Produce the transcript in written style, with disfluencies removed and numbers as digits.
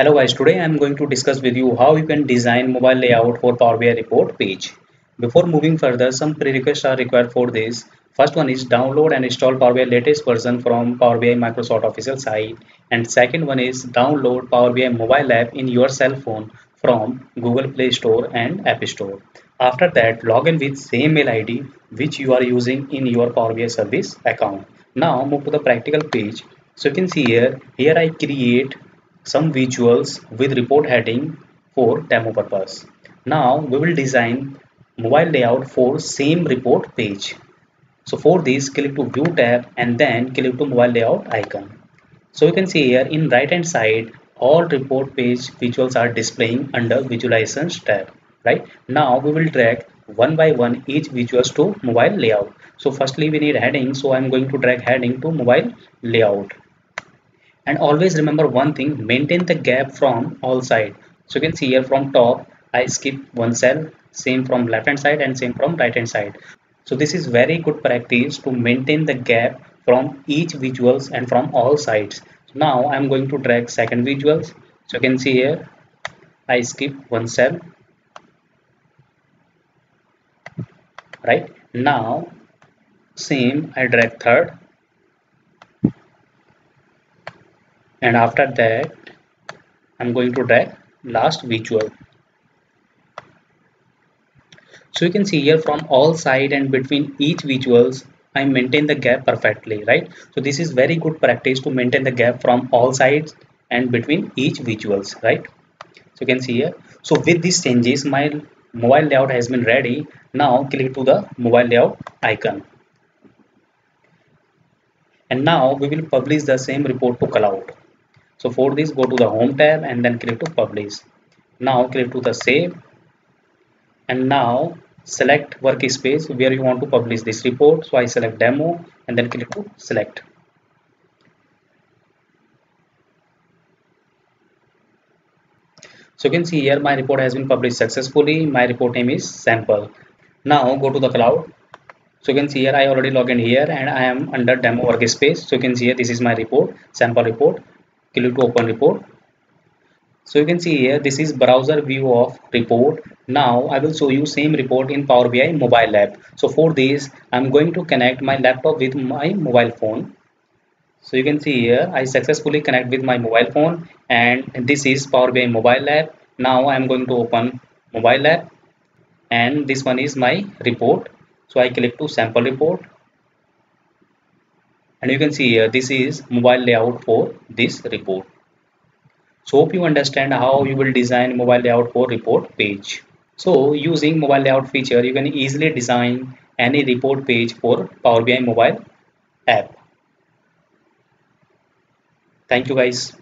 Hello guys, today I am going to discuss with you how you can design mobile layout for Power BI report page. Before moving further, some prerequisites are required for this. First one is download and install Power BI latest version from Power BI Microsoft official site, and second one is download Power BI mobile app in your cell phone from Google Play Store and App Store. After that, log in with same mail ID which you are using in your Power BI service account. Now move to the practical page. So you can see here I create some visuals with report heading for demo purpose. Now we will design mobile layout for same report page. So for this, click to view tab and then click to mobile layout icon. So you can see here in right hand side, all report page visuals are displaying under visualizations tab. Right now we will drag one by one each visuals to mobile layout. So firstly we need heading, so I'm going to drag heading to mobile layout. And always remember one thing, maintain the gap from all sides. So you can see here from top, I skip one cell, same from left hand side and same from right hand side. So this is very good practice to maintain the gap from each visuals and from all sides. Now I'm going to drag second visuals. So you can see here, I skip one cell. Right now, same, I drag third. And after that, I'm going to drag last visual. So you can see here from all sides and between each visuals, I maintain the gap perfectly, right? So this is very good practice to maintain the gap from all sides and between each visuals, right? So you can see here. So with these changes, my mobile layout has been ready. Now click to the mobile layout icon. And now we will publish the same report to cloud. So for this, go to the home tab and then click to publish. Now click to the save. And now select workspace where you want to publish this report. So I select demo and then click to select. So you can see here my report has been published successfully. My report name is sample. Now go to the cloud. So you can see here I already log in here and I am under demo workspace. So you can see here this is my report, sample report. Click to open report. So you can see here this is browser view of report. Now I will show you same report in Power BI mobile app. So for this I am going to connect my laptop with my mobile phone. So you can see here I successfully connect with my mobile phone and this is Power BI mobile app. Now I am going to open mobile app and this one is my report. So I click to sample report and you can see here this is mobile layout for this report. So hope you understand how you will design mobile layout for report page. So using mobile layout feature, you can easily design any report page for Power BI mobile app. Thank you guys.